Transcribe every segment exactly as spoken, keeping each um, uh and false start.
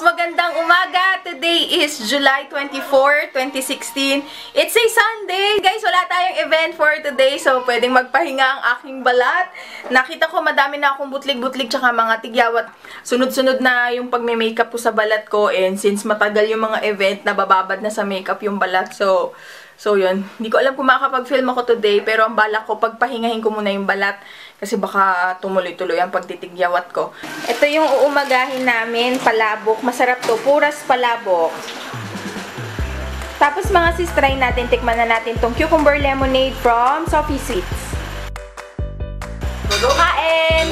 Magandang umaga! Today is July twenty-fourth, twenty sixteen. It's a Sunday! Guys, wala tayong event for today, so pwedeng magpahinga ang aking balat. Nakita ko madami na akong butlig-butlig tsaka mga tigyawat. Sunod-sunod na yung pagme-makeup ko sa balat ko, and since matagal yung mga event, nabababad na sa makeup yung balat. So, so yun. Hindi ko alam kung makakapag-film ako today, pero ang balak ko, pagpahingahin ko muna yung balat. Kasi baka tumuloy-tuloy ang pagtitigyawat ko. Ito yung uumagahin namin, palabok. Masarap to, puras palabok. Tapos mga sis, try natin, tikman na natin tong cucumber lemonade from Sofie Sweets. Kain!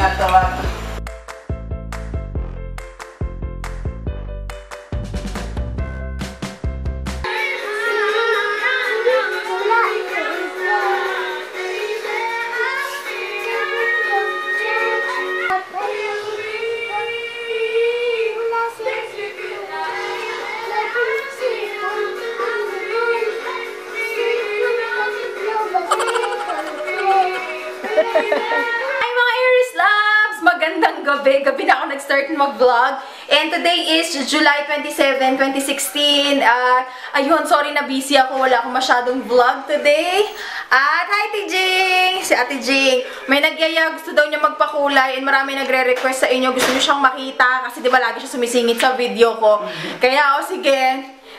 Gabi na ako nag-start mag-vlog. And today is July twenty-seventh, twenty sixteen. Uh, ayun, sorry na busy ako. Wala akong masyadong vlog today. At hi, Ate Jing! Si Ate Jing. May nagyaya, gusto daw niya magpakulay. And marami nagre-request sa inyo. Gusto niyo siyang makita. Kasi diba lagi siya sumisingit sa video ko. Kaya, o oh, sige.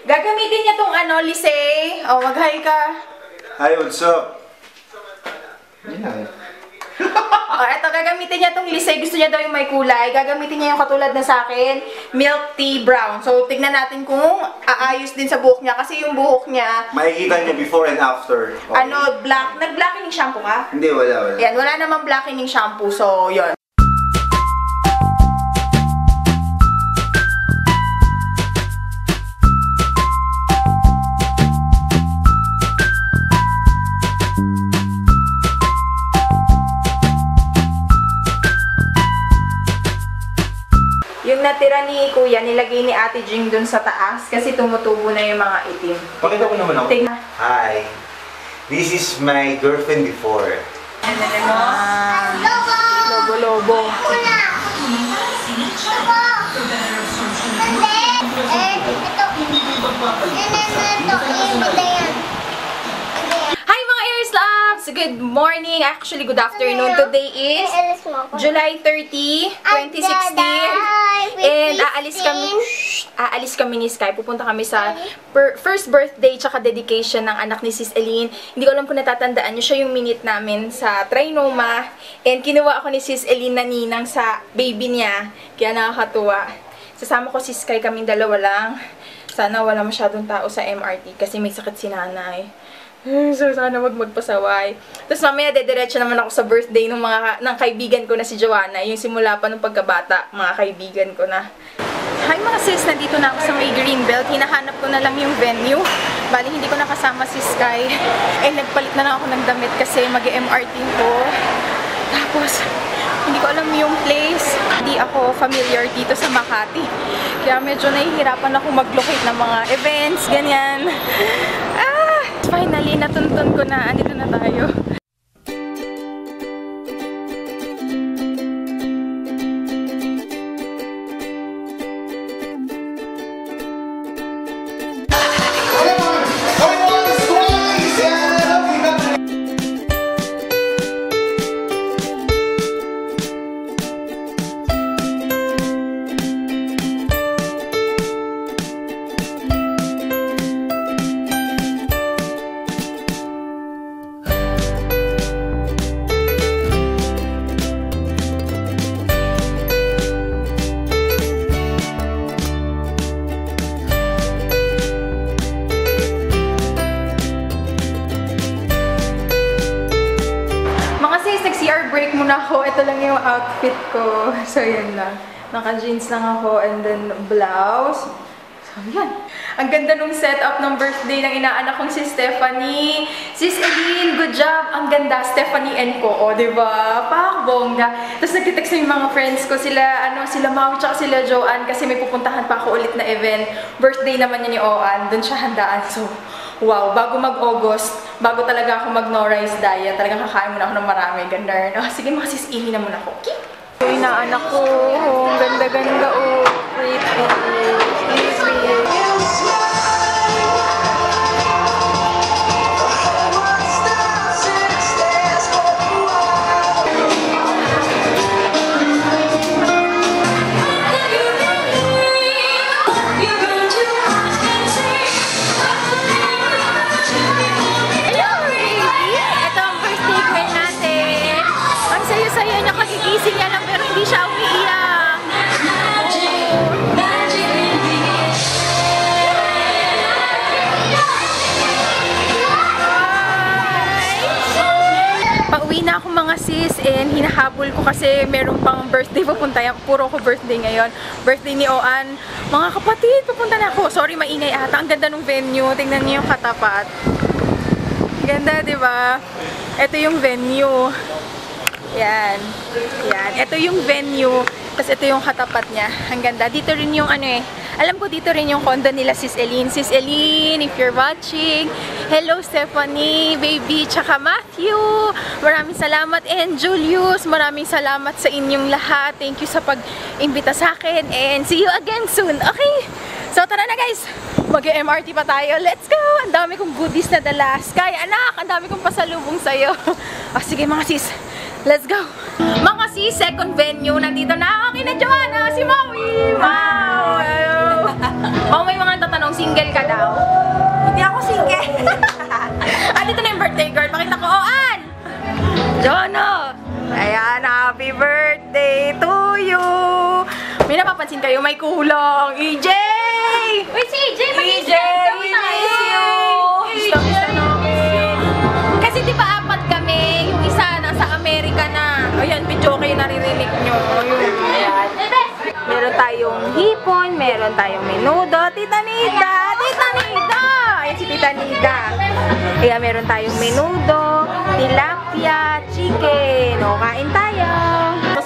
Gagamitin niya tong ano, Lisey. O, oh, mag-hi ka. Hi, what's up? Yeah. O, eto, gagamitin niya itong Lisey. Gusto niya daw yung may kulay. Gagamitin niya yung katulad na sa akin, milk tea brown. So, tignan natin kung aayos din sa buhok niya. Kasi yung buhok niya... Makikita niyo before and after. Okay. Ano, black. Nag-blackening shampoo ka? Hindi, wala, wala. Yan, wala namang blackening shampoo. So, yun. Natira ni Kuya, nilagay ni Ate Jing dun sa taas kasi tumutubo na yung mga itim. Pakita ko naman ako. Hi. This is my girlfriend before. Ano mo? Lobo. Lobo, lobo. Una. Lobo. Eh, ito. Ito. Good morning. Actually, good afternoon. Today is July thirtieth, twenty sixteen. And aalis kami, shh, aalis kami ni Sky. Pupunta kami sa per, first birthday tsaka dedication ng anak ni Sis Eileen. Hindi ko alam kung natatandaan niyo siya yung minute namin sa Trinoma. And kinuha ako ni Sis Eileen na ninang sa baby niya. Kaya nakakatuwa. Sasama ko si Sky, kaming dalawa lang. Sana wala masyadong tao sa M R T kasi may sakit si nanay. So, sana wag magpasaway. Tapos mamaya dediretso naman ako sa birthday ng mga ng kaibigan ko na si Joanna. Yung simula pa nung pagkabata, mga kaibigan ko na. Hi mga sis, nandito na ako sa may Greenbelt. Hinahanap ko na lang yung venue. Bali, hindi ko nakasama si Sky. Eh, nagpalit na lang ako ng damit kasi mag-M R T ko. Tapos, hindi ko alam yung place. Hindi ako familiar dito sa Makati. Kaya medyo nahihirapan ako mag-locate ng mga events, ganyan. Ah! Finally, natuntun ko na. Andito na tayo. Ako, ito lang yung outfit ko. So, yun lang. Naka-jeans lang ako and then blouse. So, yan. Ang ganda nung setup ng birthday ng inaanak kong si Stephanie. Sis Eileen, good job! Ang ganda, Stephanie and ko. O, diba? Pakbongga. Tapos nagtitext na yung mga friends ko. Sila, ano, sila Mau, tsaka sila Joanne kasi may pupuntahan pa ako ulit na event. Birthday naman yun ni Oan. Doon siya handaan. So, wow, bago mag-August, bago talaga ako mag-no-rice diet, talagang kakain muna ako ng marami. Ganda rin. Oh, sige mga sis, ihi na muna ako. Okay? Yung inaanak ko, ang ganda-ganda, oh. Pretty. kasi meron pang birthday pupunta. Puro ko birthday ngayon. Birthday ni Oan. Mga kapatid, pupunta na ako. Sorry, maingay ata. Ang ganda ng venue. Tingnan niyo yung katapat. Ganda, di ba? Ito yung venue. Yan. Yan. Ito yung venue. Tapos ito yung katapat niya. Ang ganda. Dito rin yung ano eh. Alam ko dito rin yung condo nila, Sis Eline. Sis Eline, if you're watching. Hello, Stephanie, baby, tsaka Matthew. Maraming salamat. And Julius, maraming salamat sa inyong lahat. Thank you sa pag-imbita sa akin. And see you again soon. Okay? So, tara na guys. Mag-M R T pa tayo. Let's go! Ang dami kong goodies na dala. Sky, anak, ang dami kong pasalubong sa'yo. O, sige mga sis. Let's go! Mga si second venue, nandito na ako kina Joanna, si Maui! Wow! Wow, may mga tatanong, single ka daw? Hindi ako single! Ah, dito na yung birthday girl, pakita ko, Oan! Joanna! Ayan, happy birthday to you! May napapansin kayo, may kulang! E J! Uy, si E J! E J! We miss you! Kasi di ba apat kami, yung isa sa Amerika na. Ayan, video kayo naririnig nyo. Ayan. Meron tayong hipon, meron tayong menudo. Tita Nida! Tita Nida! Ayan si Tita Nida. Ayan, meron tayong menudo, tilapia, chicken. O, kain tayo. Mas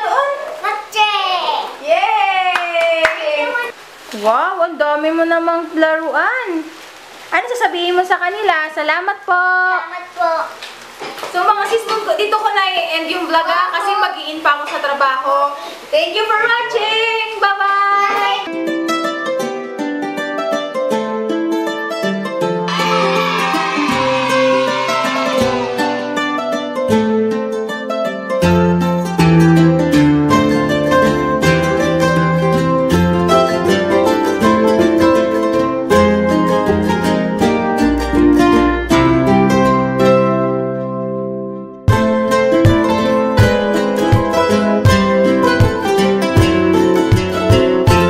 doon. Matche! Yay! Wow! Ang dami mo namang laruan. Ano sasabihin mo sa kanila? Salamat po! Salamat po! So mga sis, dito ko na i-end yung vlog ah, kasi mag-i-in pa ako sa trabaho. Thank you for watching! Bye-bye!